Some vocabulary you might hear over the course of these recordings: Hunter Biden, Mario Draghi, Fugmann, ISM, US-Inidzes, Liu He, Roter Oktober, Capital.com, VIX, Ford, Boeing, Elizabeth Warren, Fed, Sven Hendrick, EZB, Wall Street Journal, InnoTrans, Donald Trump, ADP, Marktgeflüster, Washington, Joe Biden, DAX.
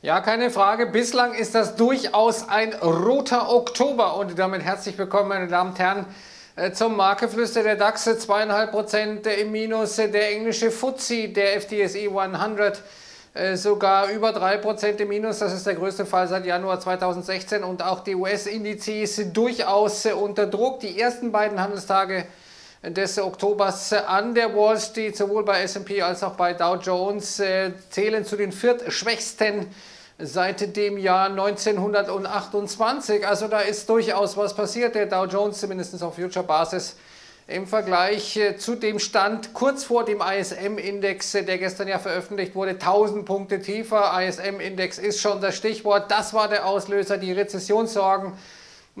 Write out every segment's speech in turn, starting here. Ja, keine Frage. Bislang ist das durchaus ein roter Oktober. Und damit herzlich willkommen, meine Damen und Herren, zum Marktgeflüster. Der DAX 2,5% im Minus, der englische FTSE, der FTSE 100 sogar über 3% im Minus. Das ist der größte Fall seit Januar 2016. Und auch die US-Indizes durchaus unter Druck. Die ersten beiden Handelstage des Oktobers an der Wall Street, sowohl bei S&P als auch bei Dow Jones, zählen zu den viertschwächsten seit dem Jahr 1928. Also da ist durchaus was passiert. Der Dow Jones, zumindest auf Future-Basis, im Vergleich zu dem Stand kurz vor dem ISM-Index, der gestern ja veröffentlicht wurde, 1000 Punkte tiefer. ISM-Index ist schon das Stichwort. Das war der Auslöser, die Rezessionssorgen,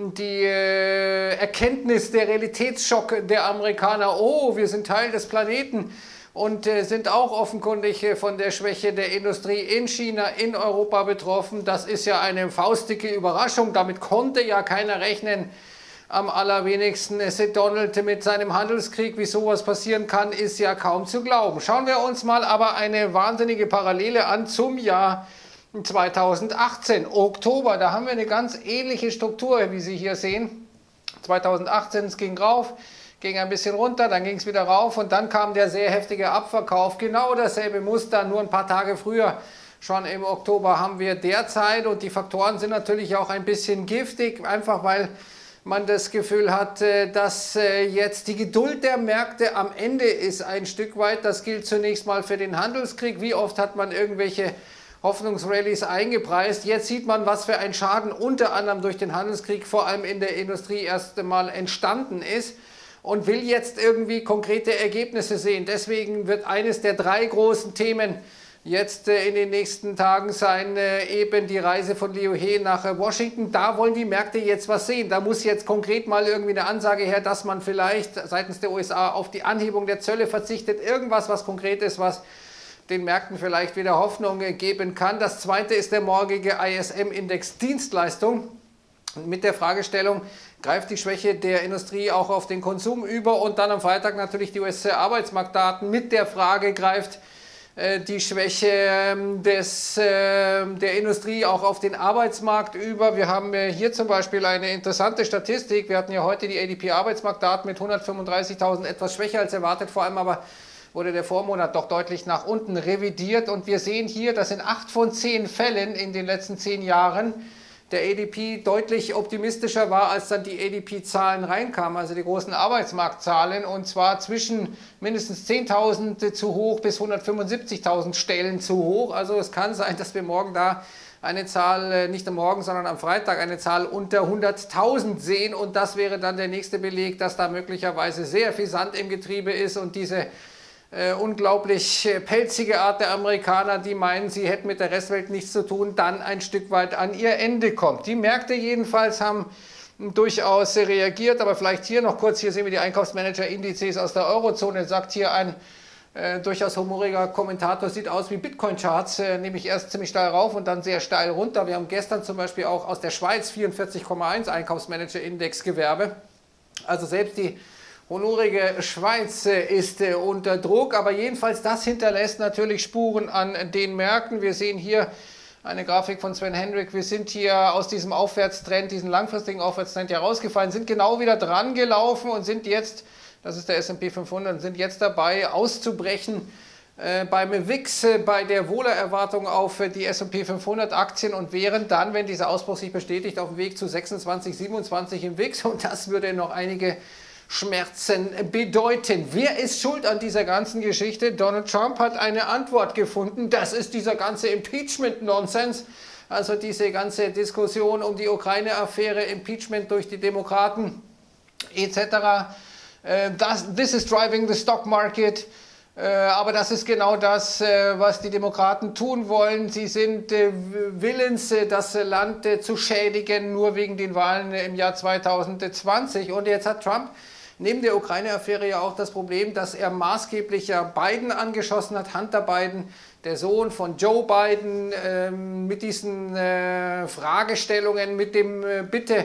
die Erkenntnis, der Realitätsschock der Amerikaner, oh, wir sind Teil des Planeten und sind auch offenkundig von der Schwäche der Industrie in China, in Europa betroffen. Das ist ja eine faustdicke Überraschung, damit konnte ja keiner rechnen. Am allerwenigsten Donald mit seinem Handelskrieg. Wie sowas passieren kann, ist ja kaum zu glauben. Schauen wir uns mal aber eine wahnsinnige Parallele an zum Jahr 2018, Oktober, da haben wir eine ganz ähnliche Struktur, wie Sie hier sehen. 2018, es ging rauf, ging ein bisschen runter, dann ging es wieder rauf und dann kam der sehr heftige Abverkauf. Genau dasselbe Muster, nur ein paar Tage früher, schon im Oktober haben wir derzeit. Und die Faktoren sind natürlich auch ein bisschen giftig, einfach weil man das Gefühl hat, dass jetzt die Geduld der Märkte am Ende ist ein Stück weit. Das gilt zunächst mal für den Handelskrieg. Wie oft hat man irgendwelche Hoffnungsrallys eingepreist? Jetzt sieht man, was für ein Schaden unter anderem durch den Handelskrieg vor allem in der Industrie erst einmal entstanden ist und will jetzt irgendwie konkrete Ergebnisse sehen. Deswegen wird eines der drei großen Themen jetzt in den nächsten Tagen sein, eben die Reise von Liu He nach Washington. Da wollen die Märkte jetzt was sehen. Da muss jetzt konkret mal irgendwie eine Ansage her, dass man vielleicht seitens der USA auf die Anhebung der Zölle verzichtet. Irgendwas, was konkret ist, was den Märkten vielleicht wieder Hoffnung geben kann. Das zweite ist der morgige ISM-Index Dienstleistung mit der Fragestellung, greift die Schwäche der Industrie auch auf den Konsum über? Und dann am Freitag natürlich die US-Arbeitsmarktdaten mit der Frage, greift die Schwäche der Industrie auch auf den Arbeitsmarkt über? Wir haben hier zum Beispiel eine interessante Statistik. Wir hatten ja heute die ADP-Arbeitsmarktdaten mit 135.000, etwas schwächer als erwartet, vor allem aber wurde der Vormonat doch deutlich nach unten revidiert. Und wir sehen hier, dass in 8 von 10 Fällen in den letzten 10 Jahren der ADP deutlich optimistischer war, als dann die ADP-Zahlen reinkamen, also die großen Arbeitsmarktzahlen. Und zwar zwischen mindestens 10.000 zu hoch bis 175.000 Stellen zu hoch. Also es kann sein, dass wir morgen da eine Zahl, nicht am Morgen, sondern am Freitag, eine Zahl unter 100.000 sehen. Und das wäre dann der nächste Beleg, dass da möglicherweise sehr viel Sand im Getriebe ist und diese unglaublich pelzige Art der Amerikaner, die meinen, sie hätten mit der Restwelt nichts zu tun, dann ein Stück weit an ihr Ende kommt. Die Märkte jedenfalls haben durchaus reagiert, aber vielleicht hier noch kurz, hier sehen wir die Einkaufsmanager-Indizes aus der Eurozone, sagt hier ein durchaus humoriger Kommentator, sieht aus wie Bitcoin-Charts, nämlich erst ziemlich steil rauf und dann sehr steil runter. Wir haben gestern zum Beispiel auch aus der Schweiz 44,1 Einkaufsmanager-Index-Gewerbe, also selbst die honorige Schweiz ist unter Druck, aber jedenfalls das hinterlässt natürlich Spuren an den Märkten. Wir sehen hier eine Grafik von Sven Hendrick. Wir sind hier aus diesem Aufwärtstrend, diesen langfristigen Aufwärtstrend herausgefallen, sind genau wieder dran gelaufen und sind jetzt, das ist der S&P 500, sind jetzt dabei auszubrechen beim VIX, bei der Wohlerwartung auf die S&P 500 Aktien und wären dann, wenn dieser Ausbruch sich bestätigt, auf dem Weg zu 26, 27 im VIX und das würde noch einige Schmerzen bedeuten. Wer ist schuld an dieser ganzen Geschichte? Donald Trump hat eine Antwort gefunden. Das ist dieser ganze Impeachment-Nonsens. Also diese ganze Diskussion um die Ukraine-Affäre, Impeachment durch die Demokraten etc. This is driving the stock market. Aber das ist genau das, was die Demokraten tun wollen. Sie sind willens, das Land zu schädigen, nur wegen den Wahlen im Jahr 2020. Und jetzt hat Trump neben der Ukraine-Affäre ja auch das Problem, dass er maßgeblich ja Biden angeschossen hat, Hunter Biden, der Sohn von Joe Biden, mit diesen Fragestellungen, mit dem Bitte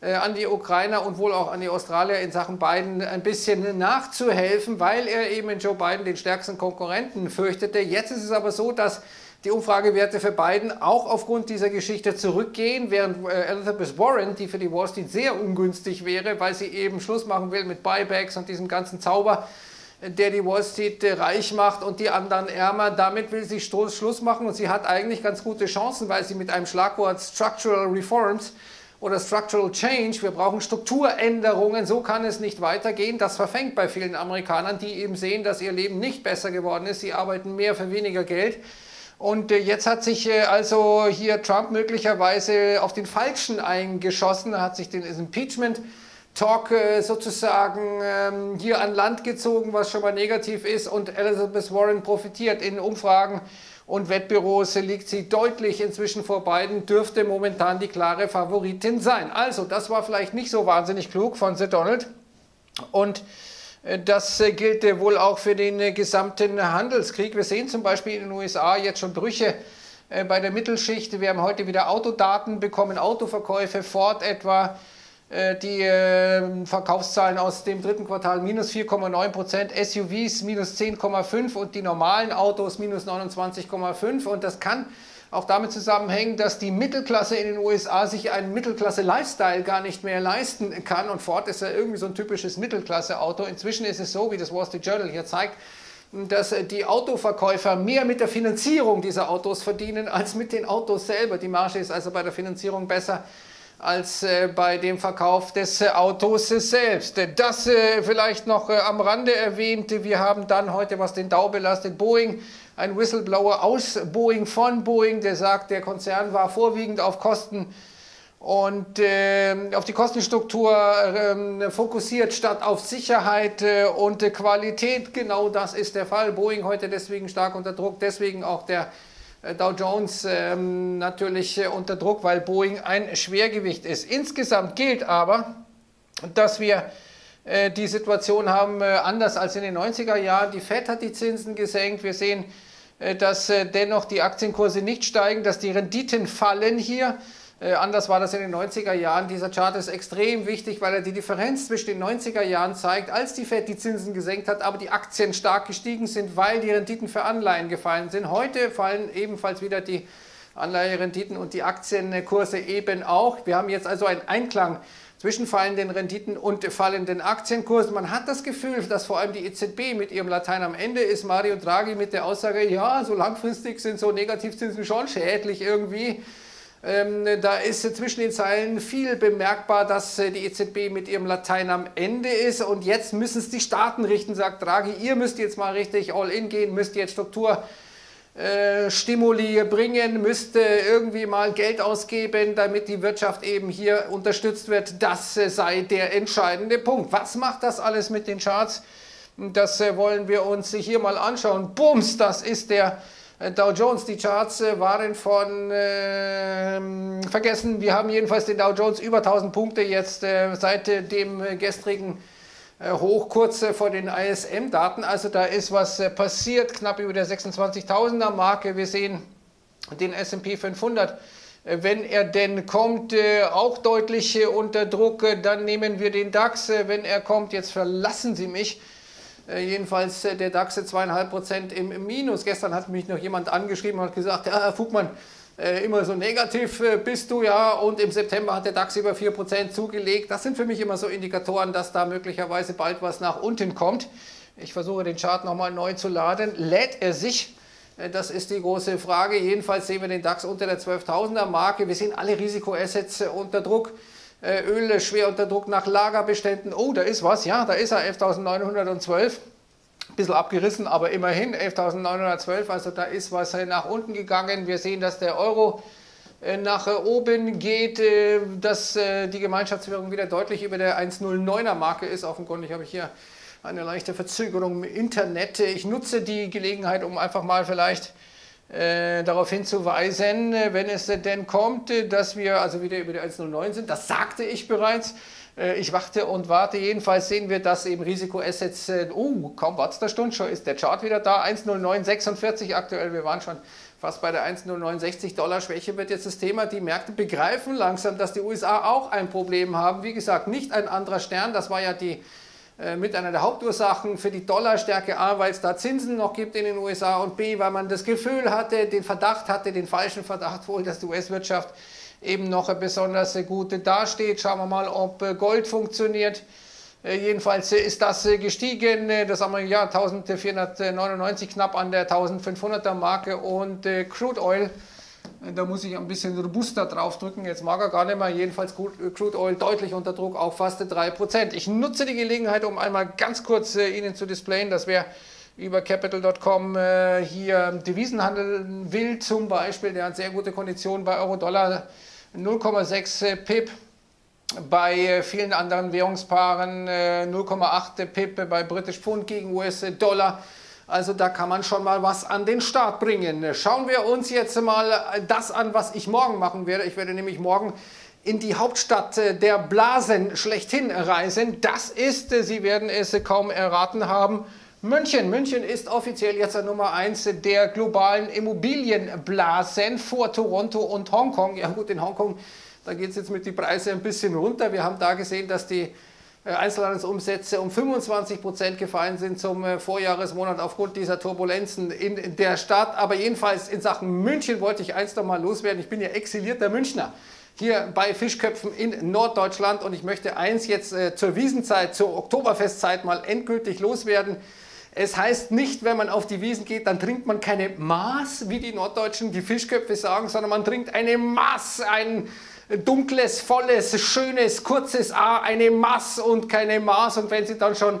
an die Ukrainer und wohl auch an die Australier in Sachen Biden ein bisschen nachzuhelfen, weil er eben in Joe Biden den stärksten Konkurrenten fürchtete. Jetzt ist es aber so, dass die Umfragewerte für Biden auch aufgrund dieser Geschichte zurückgehen, während Elizabeth Warren, die für die Wall Street sehr ungünstig wäre, weil sie eben Schluss machen will mit Buybacks und diesem ganzen Zauber, der die Wall Street reich macht und die anderen ärmer. Damit will sie Schluss machen und sie hat eigentlich ganz gute Chancen, weil sie mit einem Schlagwort Structural Reforms oder Structural Change, wir brauchen Strukturänderungen, so kann es nicht weitergehen. Das verfängt bei vielen Amerikanern, die eben sehen, dass ihr Leben nicht besser geworden ist. Sie arbeiten mehr für weniger Geld. Und jetzt hat sich also hier Trump möglicherweise auf den Falschen eingeschossen, hat sich den Impeachment Talk sozusagen hier an Land gezogen, was schon mal negativ ist, und Elizabeth Warren profitiert. In Umfragen und Wettbüros liegt sie deutlich inzwischen vor Biden, dürfte momentan die klare Favoritin sein. Also das war vielleicht nicht so wahnsinnig klug von Sir Donald, und das gilt wohl auch für den gesamten Handelskrieg. Wir sehen zum Beispiel in den USA jetzt schon Brüche bei der Mittelschicht. Wir haben heute wieder Autodaten bekommen, Autoverkäufe, Ford etwa. Die Verkaufszahlen aus dem dritten Quartal -4,9%, SUVs -10,5% und die normalen Autos -29,5%. Und das kann auch damit zusammenhängen, dass die Mittelklasse in den USA sich einen Mittelklasse-Lifestyle gar nicht mehr leisten kann. Und Ford ist ja irgendwie so ein typisches Mittelklasse-Auto. Inzwischen ist es so, wie das Wall Street Journal hier zeigt, dass die Autoverkäufer mehr mit der Finanzierung dieser Autos verdienen als mit den Autos selber. Die Marge ist also bei der Finanzierung besser als bei dem Verkauf des Autos selbst. Das vielleicht noch am Rande erwähnt. Wir haben dann heute, was den Dow belastet, Boeing, ein Whistleblower aus Boeing, von Boeing, der sagt, der Konzern war vorwiegend auf Kosten und auf die Kostenstruktur fokussiert statt auf Sicherheit und Qualität. Genau das ist der Fall. Boeing heute deswegen stark unter Druck, deswegen auch der Dow Jones natürlich unter Druck, weil Boeing ein Schwergewicht ist. Insgesamt gilt aber, dass wir die Situation haben, anders als in den 90er Jahren. Die Fed hat die Zinsen gesenkt. Wir sehen, dass dennoch die Aktienkurse nicht steigen, dass die Renditen fallen hier. Anders war das in den 90er Jahren. Dieser Chart ist extrem wichtig, weil er die Differenz zwischen den 90er Jahren zeigt, als die Fed die Zinsen gesenkt hat, aber die Aktien stark gestiegen sind, weil die Renditen für Anleihen gefallen sind. Heute fallen ebenfalls wieder die Anleiherenditen und die Aktienkurse eben auch. Wir haben jetzt also einen Einklang zwischen fallenden Renditen und fallenden Aktienkursen. Man hat das Gefühl, dass vor allem die EZB mit ihrem Latein am Ende ist. Mario Draghi mit der Aussage, ja, so langfristig sind so Negativzinsen schon schädlich irgendwie. Da ist zwischen den Zeilen viel bemerkbar, dass die EZB mit ihrem Latein am Ende ist. Und jetzt müssen es die Staaten richten, sagt Draghi. Ihr müsst jetzt mal richtig all in gehen, müsst jetzt Strukturstimuli bringen, müsst irgendwie mal Geld ausgeben, damit die Wirtschaft eben hier unterstützt wird. Das sei der entscheidende Punkt. Was macht das alles mit den Charts? Das wollen wir uns hier mal anschauen. Bums, das ist der Dow Jones. Die Charts waren von vergessen. Wir haben jedenfalls den Dow Jones über 1000 Punkte jetzt seit dem gestrigen Hoch kurz vor den ISM-Daten. Also da ist was passiert, knapp über der 26.000er Marke. Wir sehen den S&P 500, wenn er denn kommt, auch deutlich unter Druck. Dann nehmen wir den DAX, wenn er kommt. Jetzt verlassen Sie mich. Jedenfalls der DAX 2,5% im Minus. Gestern hat mich noch jemand angeschrieben und gesagt, ja, Herr Fugmann, immer so negativ bist du ja. Und im September hat der DAX über 4% zugelegt. Das sind für mich immer so Indikatoren, dass da möglicherweise bald was nach unten kommt. Ich versuche den Chart nochmal neu zu laden. Lädt er sich? Das ist die große Frage. Jedenfalls sehen wir den DAX unter der 12.000er Marke. Wir sehen alle Risikoassets unter Druck. Öl schwer unter Druck nach Lagerbeständen. Oh, da ist was. Ja, da ist er, 11.912. Ein bisschen abgerissen, aber immerhin 11.912. Also da ist was nach unten gegangen. Wir sehen, dass der Euro nach oben geht, dass die Gemeinschaftswährung wieder deutlich über der 1,09er Marke ist. Offenkundig habe ich hier eine leichte Verzögerung im Internet. Ich nutze die Gelegenheit, um einfach mal vielleicht darauf hinzuweisen, wenn es denn kommt, dass wir also wieder über die 1,09 sind. Das sagte ich bereits. Ich warte und warte. Jedenfalls sehen wir, dass eben Risikoassets, kaum wartet der Stunde, schon ist der Chart wieder da. 1,0946 aktuell. Wir waren schon fast bei der 1,0960 Dollar Schwäche wird jetzt das Thema. Die Märkte begreifen langsam, dass die USA auch ein Problem haben. Wie gesagt, nicht ein anderer Stern. Das war ja die mit einer der Hauptursachen für die Dollarstärke, A, weil es da Zinsen noch gibt in den USA und B, weil man das Gefühl hatte, den falschen Verdacht wohl, dass die US-Wirtschaft eben noch eine besonders gute dasteht. Schauen wir mal, ob Gold funktioniert. Jedenfalls ist das gestiegen, das haben wir im Jahr 1499 knapp an der 1500er Marke und Crude Oil, da muss ich ein bisschen robuster drauf drücken, jetzt mag er gar nicht mehr, jedenfalls Crude Oil deutlich unter Druck, auch fast 3%. Ich nutze die Gelegenheit, um einmal ganz kurz Ihnen zu displayen, dass wer über Capital.com hier Devisen handeln will zum Beispiel, der hat sehr gute Konditionen bei Euro-Dollar 0,6 pip. Bei vielen anderen Währungspaaren 0,8 pip bei British Pfund gegen US-Dollar. Also da kann man schon mal was an den Start bringen. Schauen wir uns jetzt mal das an, was ich morgen machen werde. Ich werde nämlich morgen in die Hauptstadt der Blasen schlechthin reisen. Das ist, Sie werden es kaum erraten haben, München. München ist offiziell jetzt Nummer 1 der globalen Immobilienblasen vor Toronto und Hongkong. Ja gut, in Hongkong, da geht es jetzt mit den Preisen ein bisschen runter. Wir haben da gesehen, dass die Einzelhandelsumsätze um 25% gefallen sind zum Vorjahresmonat aufgrund dieser Turbulenzen in der Stadt. Aber jedenfalls in Sachen München wollte ich eins noch mal loswerden. Ich bin ja exilierter Münchner hier bei Fischköpfen in Norddeutschland und ich möchte eins jetzt zur Wiesenzeit, zur Oktoberfestzeit mal endgültig loswerden. Es heißt nicht, wenn man auf die Wiesen geht, dann trinkt man keine Maß, wie die Norddeutschen, die Fischköpfe sagen, sondern man trinkt eine Maß, ein dunkles, volles, schönes, kurzes A, eine Maß und keine Maß. Und wenn Sie dann schon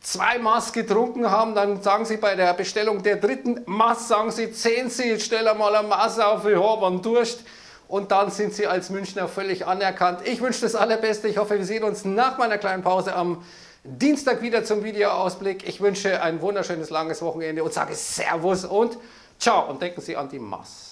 2 Maß getrunken haben, dann sagen Sie bei der Bestellung der 3. Maß, sagen Sie, 10 Sie, stell einmal eine Maß auf, ich habe einen Durst. Und dann sind Sie als Münchner völlig anerkannt. Ich wünsche das Allerbeste. Ich hoffe, wir sehen uns nach meiner kleinen Pause am Dienstag wieder zum Videoausblick. Ich wünsche ein wunderschönes, langes Wochenende und sage Servus und Ciao. Und denken Sie an die Maß.